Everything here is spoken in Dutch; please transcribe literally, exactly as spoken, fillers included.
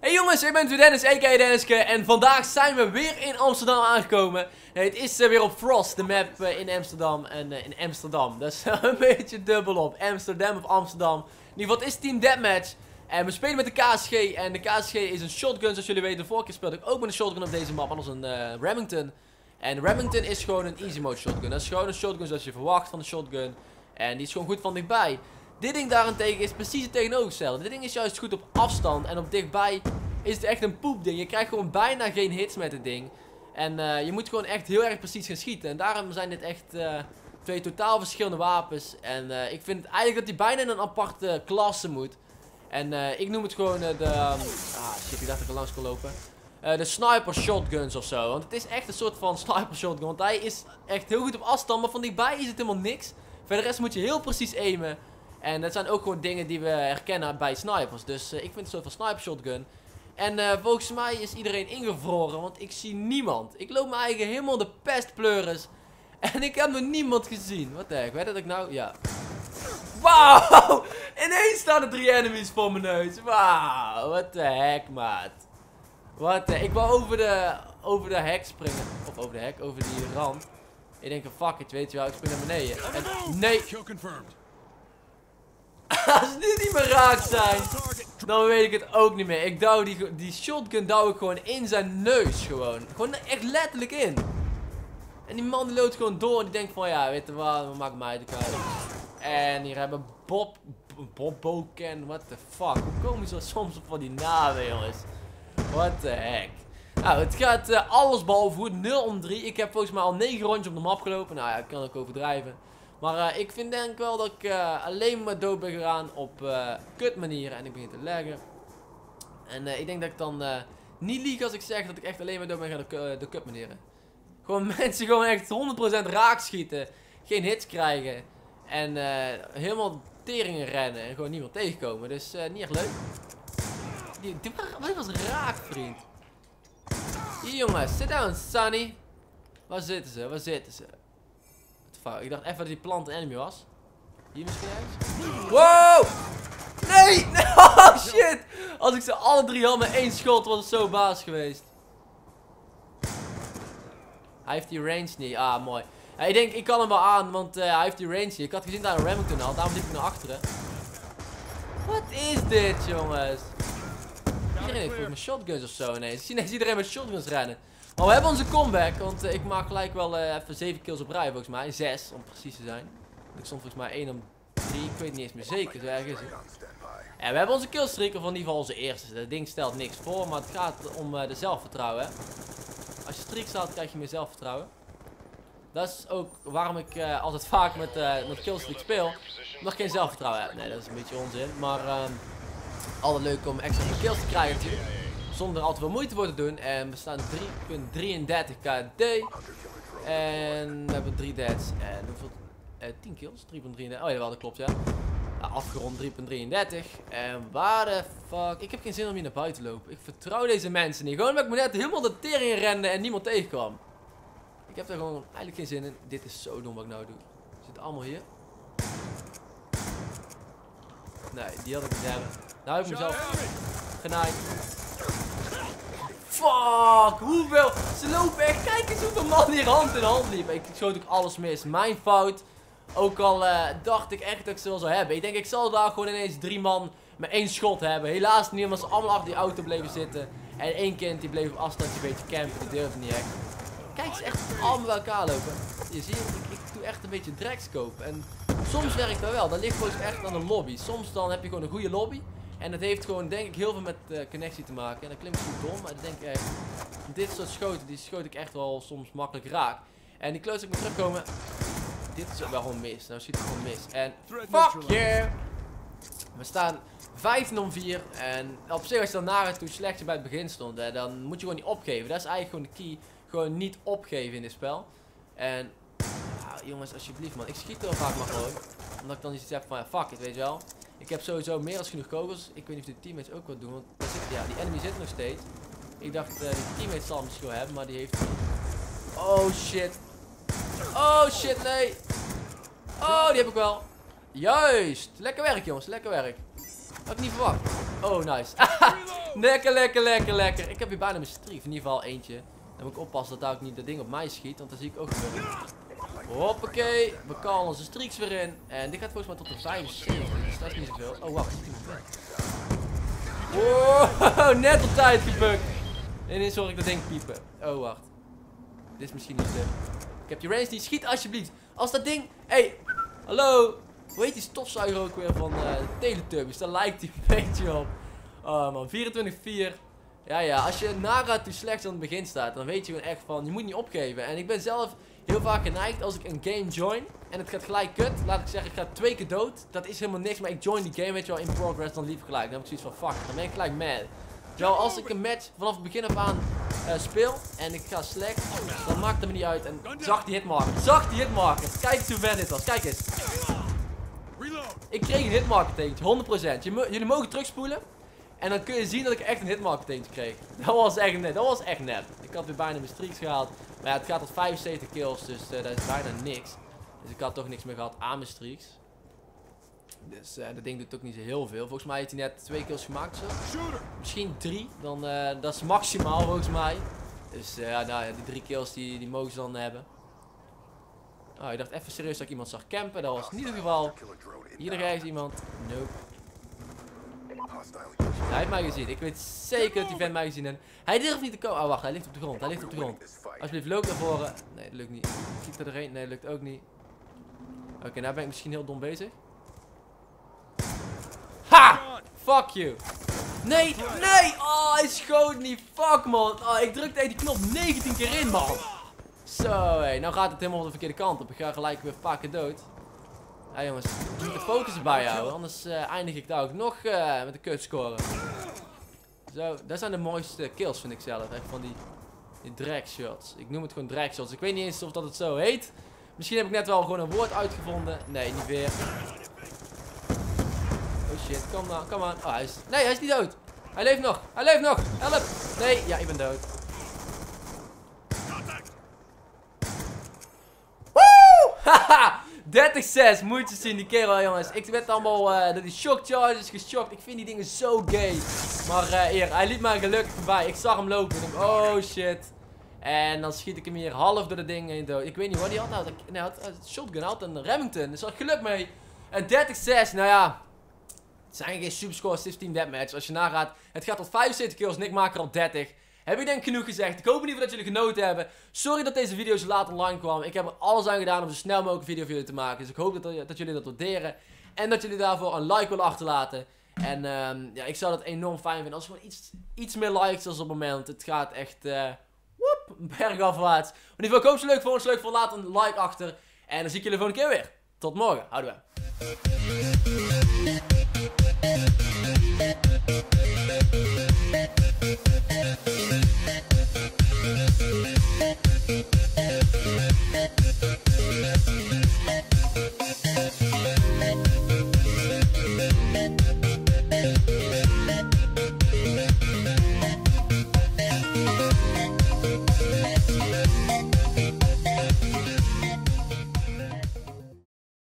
Hey jongens, ik ben Dennis, a k a. Denniske, en vandaag zijn we weer in Amsterdam aangekomen. Nee, het is uh, weer op Frost, de map uh, in Amsterdam en uh, in Amsterdam. Dat is uh, een beetje dubbel op, Amsterdam of Amsterdam. In ieder geval, het is Team Deathmatch. En we spelen met de K S G, en de K S G is een shotgun, zoals jullie weten. De vorige keer speelde ik ook met een shotgun op deze map, anders een uh, Remington. En Remington is gewoon een easy mode shotgun. Dat is gewoon een shotgun zoals je verwacht van een shotgun. En die is gewoon goed van dichtbij. Dit ding daarentegen is precies het tegenovergestelde. Dit ding is juist goed op afstand. En op dichtbij is het echt een poepding. Je krijgt gewoon bijna geen hits met het ding. En uh, je moet gewoon echt heel erg precies gaan schieten. En daarom zijn dit echt uh, twee totaal verschillende wapens. En uh, ik vind eigenlijk dat die bijna in een aparte klasse moet. En uh, ik noem het gewoon uh, de... Um, ah shit, ik dacht dat ik er langs kon lopen. Uh, de sniper shotguns ofzo. Want het is echt een soort van sniper shotgun. Want hij is echt heel goed op afstand. Maar van dichtbij is het helemaal niks. Verder rest moet je heel precies aimen. En dat zijn ook gewoon dingen die we herkennen bij snipers. Dus uh, ik vind het een soort van sniper shotgun. En uh, volgens mij is iedereen ingevroren, want ik zie niemand. Ik loop me eigenlijk helemaal de pestpleuris. En ik heb nog niemand gezien. Wat de heck, weet dat ik nou... Ja. Wauw! Ineens staan er drie enemies voor mijn neus. Wauw, wat de heck, maat. Wat de... Ik wou over de... over de hek springen. Of over de hek, over die rand. Ik denk, fuck it, weet je wel, ik spring naar beneden. En... Nee! Als die niet meer raakt zijn, dan weet ik het ook niet meer. Ik douw die, die shotgun douw ik gewoon in zijn neus. Gewoon. Gewoon echt letterlijk in. En die man die loopt gewoon door en die denkt van ja, weet je wat, we maken mij de kwijt. En hier hebben Bob, Bob Boken, what the fuck. Hoe komen ze soms op van die namen, jongens? What the heck. Nou, het gaat uh, alles behalve goed. nul om drie. Ik heb volgens mij al negen rondjes op de map gelopen. Nou ja, ik kan ook overdrijven. Maar uh, ik vind denk wel dat ik uh, alleen maar dood ben gegaan op uh, kut manieren. En ik begin te leggen. En uh, ik denk dat ik dan uh, niet lieg als ik zeg dat ik echt alleen maar dood ben gegaan op uh, de kut manieren. Gewoon mensen gewoon echt honderd procent raak schieten. Geen hits krijgen. En uh, helemaal teringen rennen. En gewoon niemand tegenkomen. Dus uh, niet echt leuk. Die, die, wat was raak, vriend? Hier jongens, sit down, Sonny. Waar zitten ze? Waar zitten ze? Ik dacht even dat die plant een enemy was. Hier misschien ergens. Wow! Nee! Oh shit! Als ik ze alle drie had met één schot was het zo baas geweest. Hij heeft die range niet. Ah, mooi. Ja, ik denk, ik kan hem wel aan, want uh, hij heeft die range niet. Ik had gezien dat hij een Remington had, daarom liep ik naar achteren. Wat is dit, jongens? Iedereen heeft volgens mij shotguns of zo ineens. Ik zie ineens iedereen met shotguns rennen. Maar we hebben onze comeback, want uh, ik maak gelijk wel uh, even zeven kills op rij volgens mij. zes om precies te zijn. Ik stond volgens mij één om drie, ik weet niet eens meer zeker, zo erg is het. En we hebben onze killstreak, of in ieder geval onze eerste. Dat ding stelt niks voor, maar het gaat om uh, de zelfvertrouwen. Hè? Als je streak staat, krijg je meer zelfvertrouwen. Dat is ook waarom ik uh, altijd vaak met, uh, met killstreak speel. Nog geen zelfvertrouwen heb. Nee, dat is een beetje onzin. Maar uh, altijd leuk om extra kills te krijgen natuurlijk. Zonder al te veel moeite voor te doen. En we staan drie komma drieëndertig k d. En we hebben drie deads. En hoeveel? Eh, tien kills. drie komma drieëndertig. Oh ja, dat klopt, ja. Nou, afgerond drie komma drieëndertig. En waar de fuck. Ik heb geen zin om hier naar buiten te lopen. Ik vertrouw deze mensen niet. Gewoon omdat ik me net helemaal de tering rende en niemand tegenkwam. Ik heb daar gewoon eigenlijk geen zin in. Dit is zo dom wat ik nou doe. Zitten allemaal hier. Nee, die had ik niet hebben. Nou heb ik mezelf genaaid. Fuck, hoeveel, ze lopen echt, kijk eens hoeveel man hier hand in hand liep. Ik schoot ook alles mis, mijn fout. Ook al uh, dacht ik echt dat ik ze wel zou hebben. Ik denk ik zal daar gewoon ineens drie man met één schot hebben. Helaas niet, omdat ze allemaal achter die auto bleven zitten. En één kind die bleef op afstand een beetje campen, die durfde niet echt. Kijk, ze echt allemaal bij elkaar lopen. Je ziet, ik, ik doe echt een beetje drekscope. En soms werkt dat wel, dat ligt gewoon echt aan de lobby. Soms dan heb je gewoon een goede lobby. En dat heeft gewoon denk ik heel veel met uh, connectie te maken. En dat klinkt goed dom, maar ik denk echt... Dit soort schoten, die schoot ik echt wel soms makkelijk raak. En die klootzak moet terugkomen. Dit is ook wel gewoon mis. Nou schiet ik gewoon mis. En fuck yeah! We staan vijftien om vier. En op zich als je dan nagaat hoe slecht je bij het begin stond. Hè, dan moet je gewoon niet opgeven. Dat is eigenlijk gewoon de key. Gewoon niet opgeven in dit spel. En... Ah, jongens, alsjeblieft man. Ik schiet heel vaak maar gewoon. Omdat ik dan iets heb van ja, fuck it, weet je wel. Ik heb sowieso meer dan genoeg kogels. Ik weet niet of de teammates ook wat doen. Want daar zit, ja, die enemy zit nog steeds. Ik dacht, uh, die teammate zal misschien wel hebben, maar die heeft. Oh shit. Oh shit, nee. Oh, die heb ik wel. Juist. Lekker werk, jongens. Lekker werk. Had ik niet verwacht. Oh, nice. Lekker, lekker, lekker, lekker. Ik heb hier bijna mijn strief. In ieder geval eentje. Dan moet ik oppassen dat daar ook niet dat ding op mij schiet. Want dan zie ik ook... Hoppakee. We kallen onze streaks weer in. En dit gaat volgens mij tot de vijfenzeventig. Dus dat is niet zoveel. Oh, wacht. Wow, net op tijd gebukt. En dan zorg ik dat ding piepen. Oh, wacht. Dit is misschien niet slim. Ik heb die range niet. Schiet alsjeblieft. Als dat ding... Hey, hallo. Hoe heet die stofzuiger ook weer van uh, Teletubbies? Daar lijkt die een beetje op. Oh man, vierentwintig vier. Ja, ja. Als je nara toe slechts aan het begin staat, dan weet je gewoon echt van, je moet niet opgeven. En ik ben zelf heel vaak geneigd als ik een game join en het gaat gelijk kut. Laat ik zeggen, ik ga twee keer dood. Dat is helemaal niks, maar ik join die game, weet je wel, in progress, dan liep gelijk. Dan heb ik zoiets van, fuck, dan ben ik gelijk mad. Terwijl als ik een match vanaf het begin af aan uh, speel en ik ga slecht, dan maakt het me niet uit. En zag die hitmarker, zag die hitmarker. Kijk eens hoe ver dit was, kijk eens. Ik kreeg een hitmarker tegen, honderd procent. Jullie mogen terugspoelen. En dan kun je zien dat ik echt een hitmarker tegen kreeg. Dat was echt net, dat was echt net. Ik had weer bijna mijn streaks gehaald. Maar ja, het gaat tot vijfenzeventig kills, dus uh, dat is bijna niks. Dus ik had toch niks meer gehad aan mijn streaks. Dus uh, dat ding doet ook niet zo heel veel. Volgens mij heeft hij net twee kills gemaakt zo. Misschien drie, dan, uh, dat is maximaal volgens mij. Dus uh, nou, ja, die drie kills die, die mogen ze dan hebben. Oh, ik dacht even serieus dat ik iemand zag campen. Dat was niet het geval. Hier rechts iemand. Nope. Hij heeft mij gezien. Ik weet zeker dat die vent mij gezien heeft. Hij durft niet te komen. Oh, wacht. Hij ligt op de grond. Hij ligt op de grond. Alsjeblieft, loop naar voren. Nee, dat lukt niet. Kiep er heen. Nee, dat lukt ook niet. Oké, okay, nou ben ik misschien heel dom bezig. Ha! Fuck you. Nee, nee. Oh, hij schoot niet. Fuck, man. Oh, ik drukte die knop negentien keer in, man. Zo, hé. Nou gaat het helemaal op de verkeerde kant op. Ik ga gelijk weer pakken dood. Hé hey jongens, ik moet de focus erbij houden, anders uh, eindig ik daar ook nog uh, met de kutscore. Zo, dat zijn de mooiste kills vind ik zelf, echt van die, die dragshots. Ik noem het gewoon dragshots, ik weet niet eens of dat het zo heet. Misschien heb ik net wel gewoon een woord uitgevonden. Nee, niet weer. Oh shit, kom nou, kom aan. Oh, hij is... Nee, hij is niet dood. Hij leeft nog, hij leeft nog, help. Nee, ja, ik ben dood. Woe! Haha! dertig zes, moet je zien die kerel jongens. Ik werd allemaal uh, door die shock charges geschokt. Ik vind die dingen zo gay. Maar uh, hier, hij liet mij gelukkig voorbij. Ik zag hem lopen. Ik dacht, oh shit. En dan schiet ik hem hier half door de ding heen dood. Ik weet niet wat hij had. Nou, hij had een shotgun, had een Remington. Dus had geluk mee. En dertig zes, nou ja. Het zijn geen superscores, zeventien deathmatch. Als je nagaat, het gaat tot vijfenzeventig kills en ik maak er al dertig. Heb ik denk genoeg gezegd. Ik hoop in ieder geval dat jullie genoten hebben. Sorry dat deze video zo laat online kwam. Ik heb er alles aan gedaan om zo snel mogelijk een video voor jullie te maken. Dus ik hoop dat, dat jullie dat waarderen. En dat jullie daarvoor een like willen achterlaten. En um, ja, ik zou dat enorm fijn vinden als er gewoon iets, iets meer likes als op het moment. Het gaat echt uh, woep, bergafwaarts. Maar in ieder geval, ik hoop dat je leuk vond. Als je leuk vond, laat een like achter. En dan zie ik jullie de volgende keer weer. Tot morgen. Houden we.